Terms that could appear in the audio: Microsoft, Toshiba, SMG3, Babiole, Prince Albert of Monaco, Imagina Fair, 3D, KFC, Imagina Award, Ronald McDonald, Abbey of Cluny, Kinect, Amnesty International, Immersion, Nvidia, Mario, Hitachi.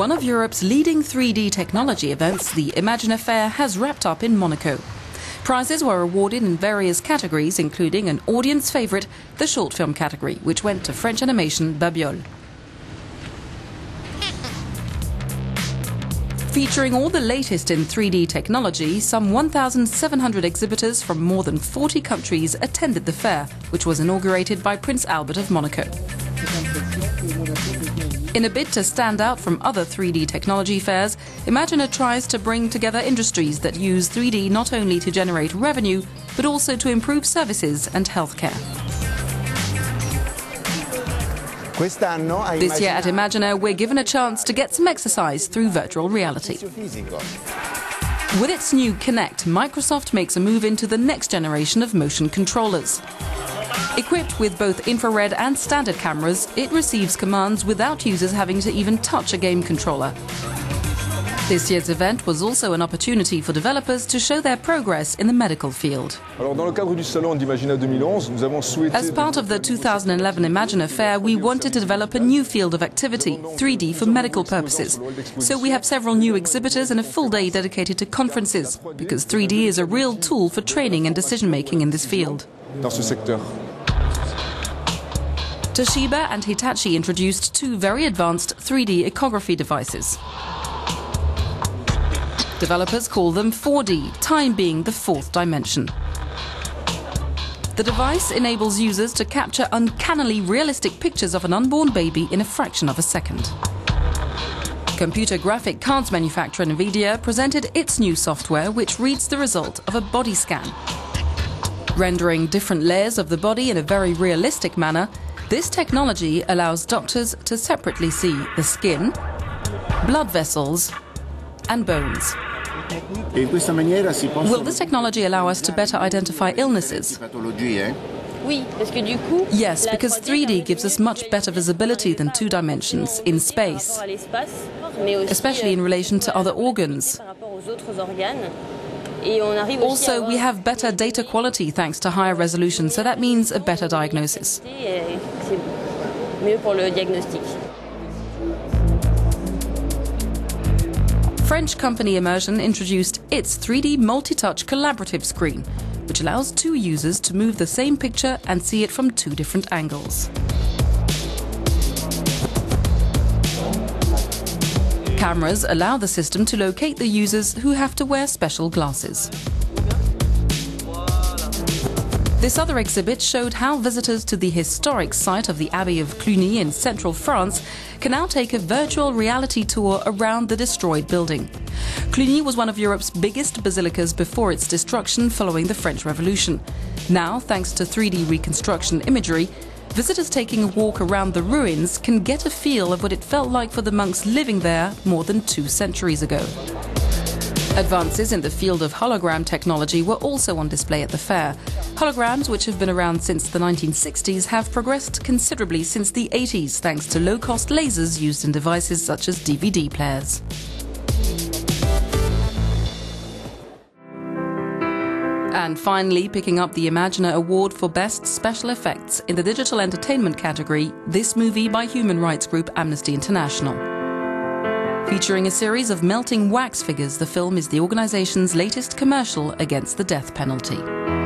One of Europe's leading 3D technology events, the Imagina Fair, has wrapped up in Monaco. Prizes were awarded in various categories, including an audience favourite, the short film category, which went to French animation Babiole. Featuring all the latest in 3D technology, some 1,700 exhibitors from more than 40 countries attended the fair, which was inaugurated by Prince Albert of Monaco. In a bid to stand out from other 3D technology fairs, Imagina tries to bring together industries that use 3D not only to generate revenue, but also to improve services and healthcare. This year at Imagina, we're given a chance to get some exercise through virtual reality. With its new Kinect, Microsoft makes a move into the next generation of motion controllers. Equipped with both infrared and standard cameras, it receives commands without users having to even touch a game controller. This year's event was also an opportunity for developers to show their progress in the medical field. As part of the 2011 Imagina Fair, we wanted to develop a new field of activity, 3D for medical purposes. So we have several new exhibitors and a full day dedicated to conferences, because 3D is a real tool for training and decision-making in this field. Toshiba and Hitachi introduced two very advanced 3D echography devices. Developers call them 4D, time being the fourth dimension. The device enables users to capture uncannily realistic pictures of an unborn baby in a fraction of a second. Computer graphic cards manufacturer Nvidia presented its new software, which reads the result of a body scan. Rendering different layers of the body in a very realistic manner, this technology allows doctors to separately see the skin, blood vessels, and bones. Will this technology allow us to better identify illnesses? Yes, because 3D gives us much better visibility than two dimensions in space, especially in relation to other organs. Also, we have better data quality thanks to higher resolution, so that means a better diagnosis. French company Immersion introduced its 3D multi-touch collaborative screen, which allows two users to move the same picture and see it from two different angles. Cameras allow the system to locate the users who have to wear special glasses. This other exhibit showed how visitors to the historic site of the Abbey of Cluny in central France can now take a virtual reality tour around the destroyed building. Cluny was one of Europe's biggest basilicas before its destruction following the French Revolution. Now, thanks to 3D reconstruction imagery, visitors taking a walk around the ruins can get a feel of what it felt like for the monks living there more than 2 centuries ago. Advances in the field of hologram technology were also on display at the fair. Holograms, which have been around since the 1960s, have progressed considerably since the 80s, thanks to low-cost lasers used in devices such as DVD players. And finally, picking up the Imagina Award for Best Special Effects in the Digital Entertainment category, this movie by human rights group Amnesty International. Featuring a series of melting wax figures, the film is the organization's latest commercial against the death penalty.